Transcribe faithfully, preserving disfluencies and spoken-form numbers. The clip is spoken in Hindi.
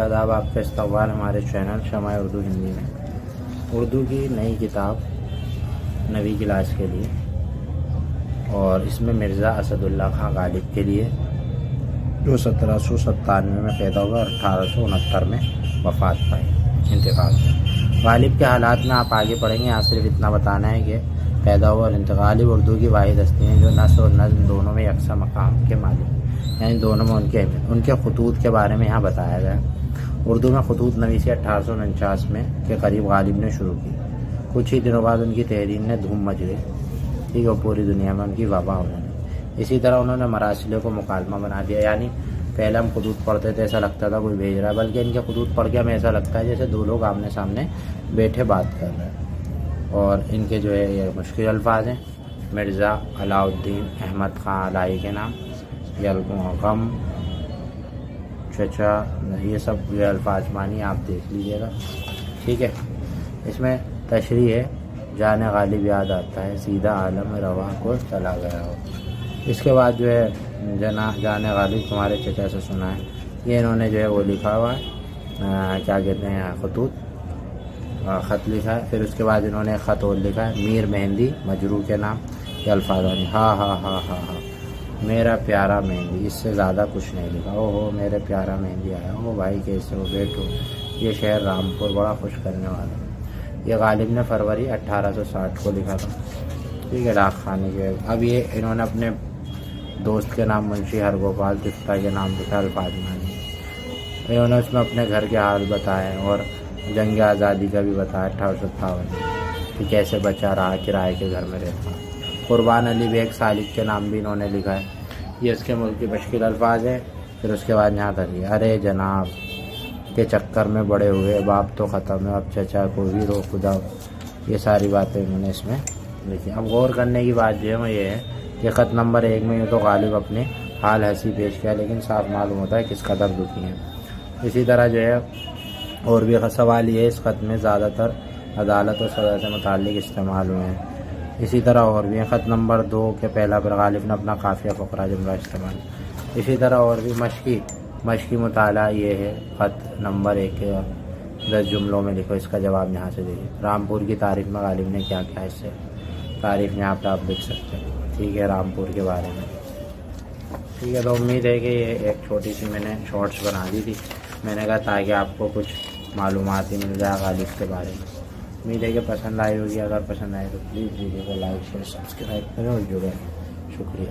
आदाब, आपका इस्तकबाल हमारे चैनल शमाए उर्दू हिंदी में। उर्दू की नई किताब नवी क्लास के लिए, और इसमें मिर्ज़ा असदुल्लाह खां गालिब के लिए, जो सत्रह सौ सत्तानवे में पैदा हुआ और अठारह सौ उनहत्तर में वफ़ात पाई, इंतकाल हुआ। गालिब के हालात में आप आगे पढ़ेंगे, यहाँ सिर्फ इतना बताना है कि पैदा हुआ और इंतकाल उर्दू की वाहिद हस्ती हैं जो नस्र और नज़्म दोनों में यकसा मकाम के मालिक, यानी दोनों में उनके अहमियत। उनके खतूत के बारे में यहाँ बताया गया। उर्दू में खतूत नवीसी अठारह सौ उनचास में के करीब गालिब ने शुरू की। कुछ ही दिनों बाद उनकी तहरीर ने धूम मच गई, ठीक है, और पूरी दुनिया में उनकी वबा होने। इसी तरह उन्होंने मरासिले को मुकालमा बना दिया, यानी पहले हम खतूत पढ़ते थे ऐसा लगता था कोई भेज रहा है, बल्कि इनके खतूत पढ़ के हमें ऐसा लगता है जैसे दो लोग आमने सामने बैठे बात कर रहे हैं। और इनके जो है ये मुश्किल अल्फाज हैं, मिर्ज़ा अलाउद्दीन अहमद खां अलाई के नाम, गम चचा, ये सब ये अल्फाज मानिए आप देख लीजिएगा, ठीक है। इसमें तशरीह है, जाने गालिब याद आता है, सीधा आलम रवा को चला गया हो। इसके बाद जो है जना जाने गालिब तुम्हारे चचा से सुना है, ये इन्होंने जो है वो लिखा हुआ है, क्या कहते हैं, खतूत ख़त लिखा है। फिर उसके बाद इन्होंने ख़त और लिखा है मीर मेहंदी मजरू के नाम, ये अल्फाज वाले, हा हा हा हा हा मेरा प्यारा मेहंदी, इससे ज़्यादा कुछ नहीं लिखा। ओहो मेरे प्यारा मेहंदी आया, ओ भाई कैसे हो बेटो, ये शहर रामपुर बड़ा खुश करने वाला। ये गालिब ने फरवरी अठारह सौ साठ को लिखा था, ठीक है, राख खाने के। अब ये इन्होंने अपने दोस्त के नाम मुंशी हरगोपाल तिप्ता के नाम लिखा, अल्फाज मानी। इन्होंने उसमें अपने घर के हाल बताए और जंग आज़ादी का भी बताया अठारह सौ अट्ठावन में, कि कैसे बचा रहा किराए के घर में रहता। कुर्बान अली बेग सालिक के नाम भी इन्होंने लिखा है, ये इसके मुल्क की मुश्किल अल्फाज है। फिर उसके बाद यहाँ तक, अरे जनाब के चक्कर में बड़े हुए, बाप तो ख़त्म है, अब चचा को भी रो खुदा, ये सारी बातें इन्होंने इसमें लिखी। अब गौर करने की बात जो है वो ये है कि ख़त नंबर एक में ये तो गालिब अपने हाल हंसी पेश किया, लेकिन साफ मालूम होता है किस कदर दुखी है। इसी तरह जो है और भी सवाल ये, इस ख़त में ज़्यादातर अदालत और सजा से मुताल्लिक़ इस्तेमाल हुए हैं। इसी तरह और भी ख़त नंबर दो के पहला पर गालिब ने अपना काफ़िया फ़ुकरा जुमला इस्तेमाल। इसी तरह और भी मशक़ी मशक़ी मुताला ये है, ख़त नंबर एक के दस जुमलों में लिखो, इसका जवाब यहाँ से दीजिए। रामपुर की तारीफ़ में गालिब ने क्या किया, इससे तारीफ़ यहाँ पर आप लिख सकते हैं, ठीक है, रामपुर के बारे में, ठीक है। तो उम्मीद है कि ये एक छोटी सी मैंने शॉर्ट्स बना दी थी, मैंने कहा ताकि आपको कुछ मालूमात ही मिल जाए गालिब के बारे में। उम्मीद है कि पसंद आई होगी, अगर पसंद आए तो प्लीज़ वीडियो को लाइक शेयर सब्सक्राइब करें और जुड़ें। शुक्रिया।